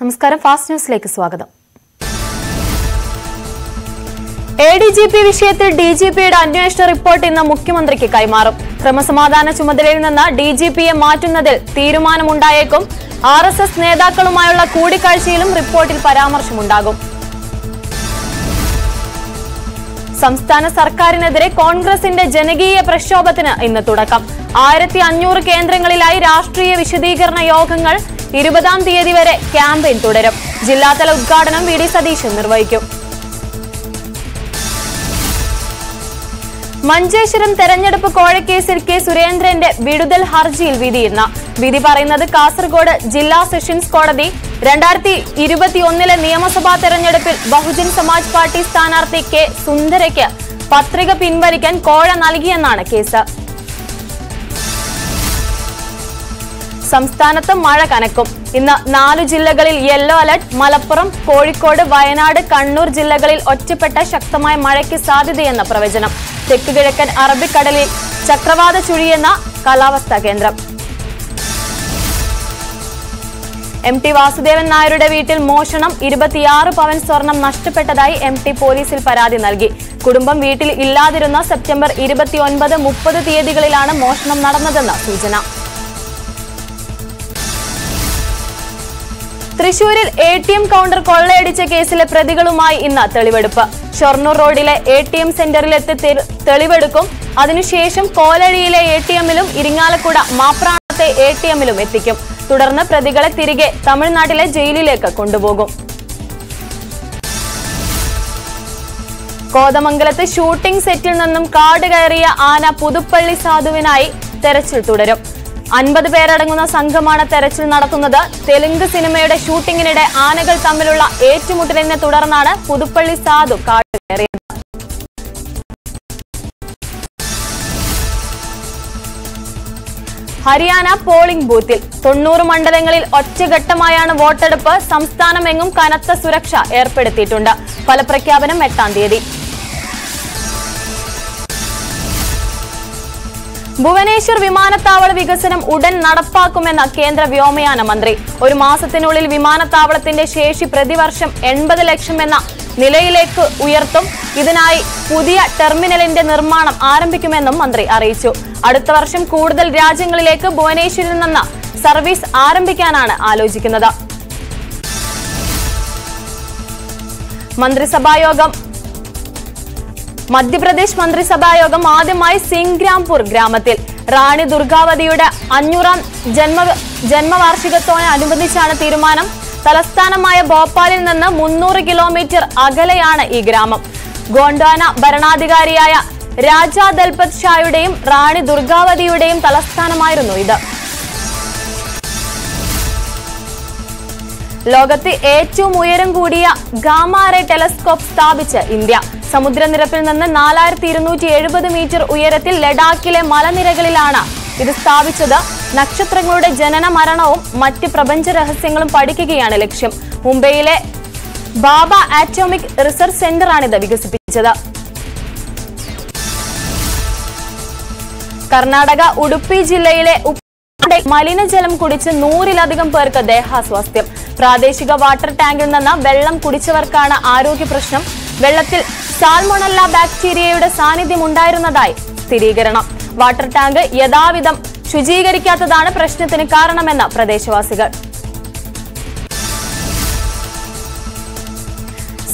നമസ്കാരം. ഫാസ്റ്റ് ന്യൂസിലേക്ക് സ്വാഗതം. എഡിജിപി വിഷയത്തിൽ ഡിജിപിയുടെ അന്വേഷണ റിപ്പോർട്ട് ഇന്ന് മുഖ്യമന്ത്രിക്ക് കൈമാറും. ക്രമസമാധാന ചുമതലയിൽ നിന്ന് ഡിജിപിയെ മാറ്റുന്നതിൽ തീരുമാനമുണ്ടായേക്കും. ആർഎസ്എസ് നേതാക്കളുമായുള്ള കൂടിക്കാഴ്ചയിലും റിപ്പോർട്ടിൽ പരാമർശമുണ്ടാകും. സംസ്ഥാന സർക്കാരിനെതിരെ കോൺഗ്രസിന്റെ ജനകീയ പ്രക്ഷോഭത്തിന് ഇന്ന് തുടക്കം. 1500 കേന്ദ്രങ്ങളിലായി രാഷ്ട്രീയ വിശദീകരണ യോഗങ്ങൾ. 20-ാം തീയതി വരെ ക്യാമ്പയിൻ തുടരും. ജില്ലാതല ഉദ്ഘാടനം വി ഡി സതീശൻ നിർവഹിക്കും. മഞ്ചേശ്വരം തെരഞ്ഞെടുപ്പ് കോഴക്കേസിൽ കെ സുരേന്ദ്രന്റെ വിടുതൽ ഹർജിയിൽ വിധി ഇന്ന്. വിധി പറയുന്നത് കാസർഗോഡ് ജില്ലാ സെഷൻസ് കോടതി. 2021 നിയമസഭാ തെരഞ്ഞെടുപ്പിൽ ബഹുജൻ സമാജ് പാർട്ടി സ്ഥാനാർത്ഥി കെ സുന്ദരയ്ക്ക് പത്രിക പിൻവലിക്കാൻ കോഴ നൽകിയെന്നാണ് കേസ്. സംസ്ഥാനത്ത് മഴ കനക്കും. ഇന്ന് 4 ജില്ലകളിൽ യെല്ലോ അലർട്ട്. മലപ്പുറം, കോഴിക്കോട്, വയനാട്, കണ്ണൂർ ജില്ലകളിൽ ഒറ്റപ്പെട്ട ശക്തമായ മഴയ്ക്ക് സാധ്യതയെന്ന പ്രവചനം. തെക്ക് കിഴക്കൻ അറബിക്കടലിൽ ചക്രവാത ചുഴിയെന്ന കാലാവസ്ഥാ കേന്ദ്രം. MT വാസുദേവൻ നായരുടെ വീട്ടിൽ മോഷണം. 26 പവൻ സ്വർണം നഷ്ടപ്പെട്ടതായി MT പോലീസിൽ പരാതി നൽകി. കുടുംബം വീട്ടിൽ ഇല്ലാതിരുന്ന സെപ്റ്റംബർ 29, 30 തീയതികളിലാണ് മോഷണം നടന്നതെന്ന് സൂചന. തൃശൂരിൽ ATM കൗണ്ടർ കൊള്ളയടിച്ച കേസിലെ പ്രതികളുമായി ഇന്ന് തെളിവെടുപ്പ്. ഷൊർണൂർ റോഡിലെ ATM സെന്ററിലെത്തി തെളിവെടുക്കും. അതിനുശേഷം കോലഴിയിലെ ATMലും ഇരിങ്ങാലക്കുട മാപ്രാണത്തെ ATMലും എത്തിക്കും. തുടർന്ന് പ്രതികളെ തിരികെ തമിഴ്നാട്ടിലെ ജയിലിലേക്ക് കൊണ്ടുപോകും. കോതമംഗലത്ത് ഷൂട്ടിംഗ് സെറ്റിൽ നിന്നും കാട് കയറിയ ആന പുതുപ്പള്ളി സാധുവിനായി തെരച്ചിൽ തുടരും. 50 പേരടങ്ങുന്ന സംഘമാണ് തെരച്ചിൽ നടത്തുന്നത്. തെലുങ്ക് സിനിമയുടെ ഷൂട്ടിംഗിനിടെ ആനകൾ തമ്മിലുള്ള ഏറ്റുമുട്ടലിനെ തുടർന്നാണ് പുതുപ്പള്ളി സാധു കാട് കയറിയത്. ഹരിയാന പോളിംഗ് ബൂത്തിൽ 90 മണ്ഡലങ്ങളിൽ ഒറ്റഘട്ടമായാണ് വോട്ടെടുപ്പ്. സംസ്ഥാനമെങ്ങും കനത്ത സുരക്ഷ ഏർപ്പെടുത്തിയിട്ടുണ്ട്. ഫലപ്രഖ്യാപനം 8-ാം തീയതി. ഭുവനേശ്വർ വിമാനത്താവള വികസനം ഉടൻ നടപ്പാക്കുമെന്ന കേന്ദ്ര വ്യോമയാന മന്ത്രി. 1 മാസത്തിനുള്ളിൽ വിമാനത്താവളത്തിന്റെ ശേഷി പ്രതിവർഷം 80 ലക്ഷം എന്ന നിലയിലേക്ക് ഉയർത്തും. ഇതിനായി പുതിയ ടെർമിനലിന്റെ നിർമ്മാണം ആരംഭിക്കുമെന്നും മന്ത്രി അറിയിച്ചു. അടുത്ത വർഷം കൂടുതൽ രാജ്യങ്ങളിലേക്ക് ഭുവനേശ്വരിൽ നിന്ന് സർവീസ് ആരംഭിക്കാനാണ് ആലോചിക്കുന്നത്. മധ്യപ്രദേശ് മന്ത്രിസഭായോഗം ആദ്യമായി സിംഗ്രാംപൂർ ഗ്രാമത്തിൽ. റാണി ദുർഗാവതിയുടെ 500-ാം ജന്മവാർഷികത്തോടനുബന്ധിച്ചാണ് തീരുമാനം. തലസ്ഥാനമായ ഭോപ്പാലിൽ നിന്ന് 300 കിലോമീറ്റർ അകലെയാണ് ഈ ഗ്രാമം. ഗോണ്ടാന ഭരണാധികാരിയായ രാജാ ദൽപത് ഷായുടെയും റാണി ദുർഗാവതിയുടെയും തലസ്ഥാനമായിരുന്നു ഇത്. ലോകത്തെ ഏറ്റവും ഉയരം കൂടിയ ഗാമാറേ ടെലസ്കോപ്പ് സ്ഥാപിച്ച് ഇന്ത്യ. സമുദ്രനിരപ്പിൽ നിന്ന് 4270 മീറ്റർ ഉയരത്തിൽ ലഡാക്കിലെ മലനിരകളിലാണ് ഇത് സ്ഥാപിച്ചത്. നക്ഷത്രങ്ങളുടെ ജനന മരണവും മറ്റ് പ്രപഞ്ച രഹസ്യങ്ങളും പഠിക്കുകയാണ് ലക്ഷ്യം. മുംബൈയിലെ ബാബ ആറ്റോമിക് റിസർച്ച് സെന്ററാണിത് വികസിപ്പിച്ചത്. കർണാടക ഉടുപ്പി ജില്ലയിലെ മലിനജലം കുടിച്ച് 100-ലധികം പേർക്ക് ദേഹാസ്വാസ്ഥ്യം. പ്രാദേശിക വാട്ടർ ടാങ്കിൽ നിന്ന് വെള്ളം കുടിച്ചവർക്കാണ് ആരോഗ്യ പ്രശ്നം. വെള്ളത്തിൽ സാൽമൊണല്ല ബാക്ടീരിയയുടെ സാന്നിധ്യം ഉണ്ടായിരുന്നതായി സ്ഥിരീകരണം. വാട്ടർ ടാങ്ക് യഥാവിധം ശുചീകരിക്കാത്തതാണ് പ്രശ്നത്തിന് കാരണമെന്ന് പ്രദേശവാസികൾ.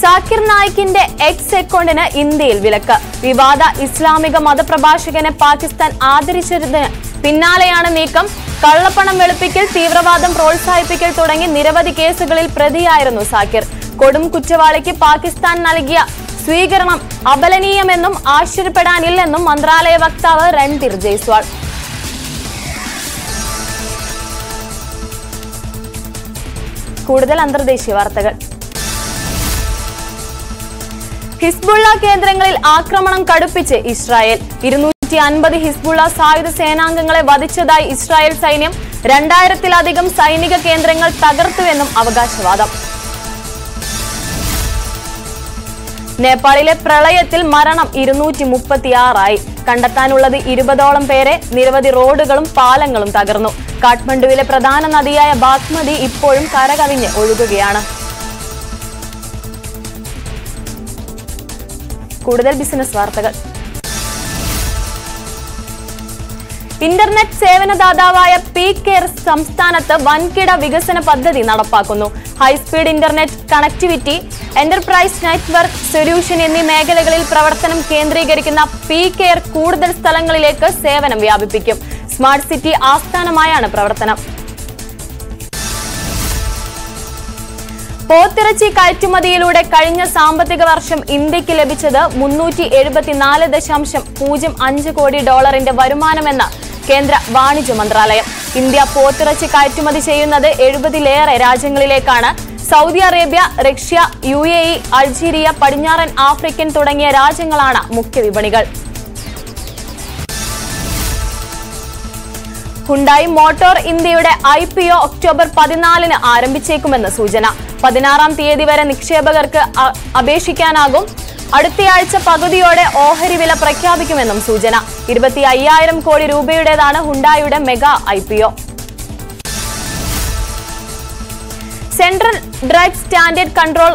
സാക്കിർ നായിക്കിന്റെ എക്സ് അക്കൗണ്ടിന് ഇന്ത്യയിൽ വിലക്ക്. വിവാദ ഇസ്ലാമിക മതപ്രഭാഷകനെ പാകിസ്ഥാൻ ആദരിച്ചതിന് പിന്നാലെയാണ് നീക്കം. കള്ളപ്പണം വെളുപ്പിക്കൽ, തീവ്രവാദം പ്രോത്സാഹിപ്പിക്കൽ തുടങ്ങി നിരവധി കേസുകളിൽ പ്രതിയായിരുന്നു സാക്കിർ. കൊടും കുറ്റവാളിക്ക് പാകിസ്ഥാൻ നൽകിയ സ്വീകരണം അപലനീയമെന്നും ആശ്ചര്യപ്പെടാനില്ലെന്നും മന്ത്രാലയ വക്താവ് രൺധീർ ജയ്സ്വാൾ. കൂടുതൽ അന്തർദേശീയ വാർത്തകൾ. ഹിസ്ബുള്ള കേന്ദ്രങ്ങളിൽ ആക്രമണം കടുപ്പിച്ച് ഇസ്രായേൽ. 250 ഹിസ്ബുള്ള സായുധ സേനാംഗങ്ങളെ വധിച്ചതായി ഇസ്രായേൽ സൈന്യം. 2000-ലധികം സൈനിക കേന്ദ്രങ്ങൾ തകർത്തുവെന്നും അവകാശവാദം. നേപ്പാളിലെ പ്രളയത്തിൽ മരണം 236 കണ്ടെത്താനുള്ളത് 20ഓളം പേരെ നിരവധി റോഡുകളും പാലങ്ങളും തകർന്നു കാഠ്മണ്ഡുവിലെ പ്രധാന നദിയായ ബാഗ്മതി ഇപ്പോഴും കരകവിഞ്ഞ് ഒഴുകുകയാണ് കൂടുതൽ ബിസിനസ് വാർത്തകൾ ഇന്റർനെറ്റ് സേവനദാതാവായ പീകെയർ സംസ്ഥാനത്ത് വൻകിട വികസന പദ്ധതി നടപ്പാക്കുന്നു high speed internet connectivity enterprise network solution എന്നീ മേഖലകളിൽ പ്രവർത്തനം കേന്ദ്രീകരിക്കുന്ന പീകെയർ കൂടുതൽ സ്ഥലങ്ങളിലേക്ക് സേവനം വ്യാപിപ്പിക്കും സ്മാർട്ട് സിറ്റി ആസ്ഥാനമായാണ് പ്രവർത്തനം പോത്തിറച്ചി കയറ്റുമതിയിലൂടെ കഴിഞ്ഞ സാമ്പത്തിക വർഷം ഇന്ത്യക്ക് ലഭിച്ചത് 374.05 കോടി ഡോളറിന്റെ വരുമാനമെന്ന് കേന്ദ്ര വാണിജ്യ മന്ത്രാലയം ഇന്ത്യ പോത്തിറച്ചി കയറ്റുമതി ചെയ്യുന്നത് 70ലേറെ രാജ്യങ്ങളിലേക്കാണ് Saudi Arabia Russia UAE Algeria പടിഞ്ഞാറൻ ആഫ്രിക്കൻ തുടങ്ങിയ രാജ്യങ്ങളാണ് മുഖ്യ വിപണികൾ ഹുണ്ടായി മോട്ടോർ ഇന്ത്യയുടെ IPO ഒക്ടോബർ 14-ന് ആരംഭിച്ചേക്കുമെന്ന് സൂചന 16-ാം തീയതി വരെ നിക്ഷേപകർക്ക് അപേക്ഷിക്കാനാകും അടുത്തയാഴ്ച പകുതിയോടെ ഓഹരി വില പ്രഖ്യാപിക്കുമെന്നും സൂചന 25,000 കോടി രൂപയുടേതാണ് ഹുണ്ടായിയുടെ mega IPO central drugs standard control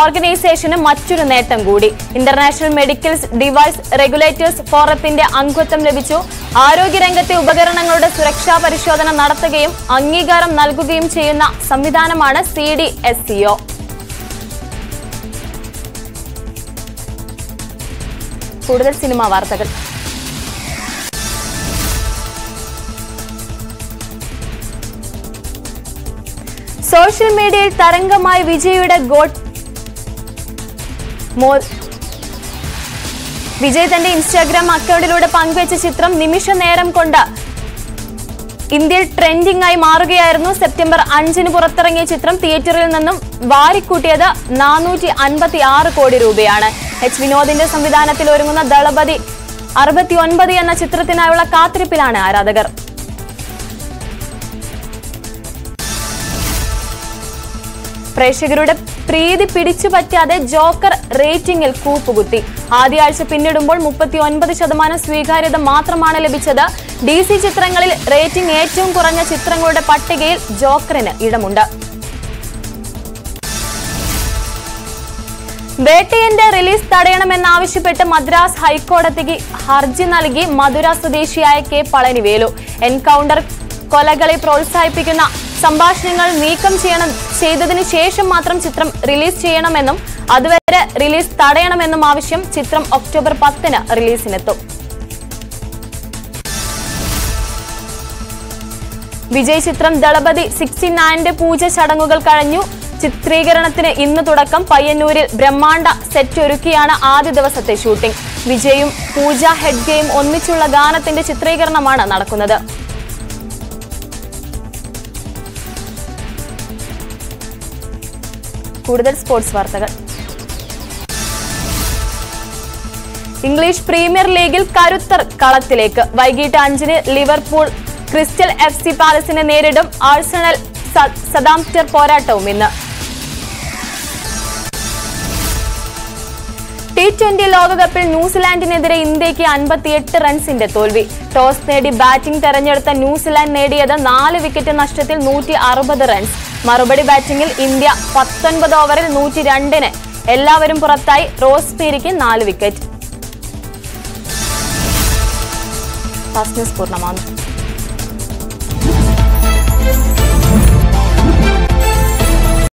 ഓർഗനൈസേഷന് മറ്റൊരു നേട്ടം കൂടി ഇന്റർനാഷണൽ മെഡിക്കൽ ഡിവൈസ് റെഗുലേറ്റേഴ്സ് ഫോറത്തിന്റെ അംഗത്വം ലഭിച്ചു ആരോഗ്യരംഗത്തെ ഉപകരണങ്ങളുടെ സുരക്ഷാ പരിശോധന നടത്തുകയും അംഗീകാരം നൽകുകയും ചെയ്യുന്ന സംവിധാനമാണ് CDSCO കൂടുതൽ സിനിമാ വാർത്തകൾ സോഷ്യൽ മീഡിയയിൽ തരംഗമായി വിജയുടെ വിജയ് തന്റെ ഇൻസ്റ്റാഗ്രാം അക്കൗണ്ടിലൂടെ പങ്കുവച്ച ചിത്രം നിമിഷ നേരം കൊണ്ട് ഇന്ത്യയിൽ ട്രെൻഡിംഗ് ആയി മാറുകയായിരുന്നു സെപ്റ്റംബർ 5-ന് പുറത്തിറങ്ങിയ ചിത്രം തിയേറ്ററിൽ നിന്നും വാരിക്കൂട്ടിയത് 456 കോടി രൂപയാണ് H വിനോദിന്റെ സംവിധാനത്തിൽ ഒരുങ്ങുന്ന ദളപതി 69 എന്ന ചിത്രത്തിനായുള്ള കാത്തിരിപ്പിലാണ് ആരാധകർ പ്രേക്ഷകരുടെ പ്രീതി പിടിച്ചുപറ്റാതെ ജോക്കർ റേറ്റിംഗിൽ കൂപ്പുകുത്തി ആദ്യയാഴ്ച പിന്നിടുമ്പോൾ 39% സ്വീകാര്യത മാത്രമാണ് ലഭിച്ചത് DC ചിത്രങ്ങളിൽ റേറ്റിംഗ് ഏറ്റവും കുറഞ്ഞ ചിത്രങ്ങളുടെ പട്ടികയിൽ ജോക്കറിന് ഇടമുണ്ട് വേട്ടയന്റെ റിലീസ് തടയണമെന്നാവശ്യപ്പെട്ട് മദ്രാസ് ഹൈക്കോടതിക്ക് ഹർജി നൽകി മധുര സ്വദേശിയായ K. പളനിവേലു എൻകൗണ്ടർ കൊലകളെ പ്രോത്സാഹിപ്പിക്കുന്ന സംഭാഷണങ്ങൾ നീക്കം ചെയ്തതിനു ശേഷം മാത്രം ചിത്രം റിലീസ് ചെയ്യണമെന്നും അതുവരെ റിലീസ് തടയണമെന്നും ആവശ്യം ചിത്രം ഒക്ടോബർ 10-ന് റിലീസിനെത്തും വിജയ് ചിത്രം ദളപതി 69-ന്റെ പൂജ ചടങ്ങുകൾ കഴിഞ്ഞു ചിത്രീകരണത്തിന് ഇന്ന് തുടക്കം പയ്യന്നൂരിൽ ബ്രഹ്മാണ്ഡ സെറ്റ് ഒരുക്കിയാണ് ആദ്യ ദിവസത്തെ ഷൂട്ടിംഗ് വിജയും പൂജ ഹെഡ്ഗെയും ഒന്നിച്ചുള്ള ഗാനത്തിന്റെ ചിത്രീകരണമാണ് നടക്കുന്നത് കൂടുതൽ സ്പോർട്സ് വാർത്തകൾ ഇംഗ്ലീഷ് പ്രീമിയർ ലീഗിൽ കരുത്തർ കളത്തിലേക്ക് വൈകിട്ട് 5-ന് ലിവർപൂൾ Crystal FC പാലസിനെ നേരിടും ആഴ്സണൽ സതാംപ്റ്റർ പോരാട്ടവും ഇന്ന് T20 ലോകകപ്പിൽ ന്യൂസിലാൻഡിനെതിരെ ഇന്ത്യക്ക് 58 റൺസിന്റെ തോൽവി ടോസ് നേടി ബാറ്റിംഗ് തെരഞ്ഞെടുത്ത ന്യൂസിലാൻഡ് നേടിയത് 4 വിക്കറ്റ് നഷ്ടത്തിൽ 160 റൺസ് മറുപടി ബാറ്റിംഗിൽ ഇന്ത്യ 19 ഓവറിൽ 102-ന് എല്ലാവരും പുറത്തായി റോസ് പേരിക്ക് 4 വിക്കറ്റ്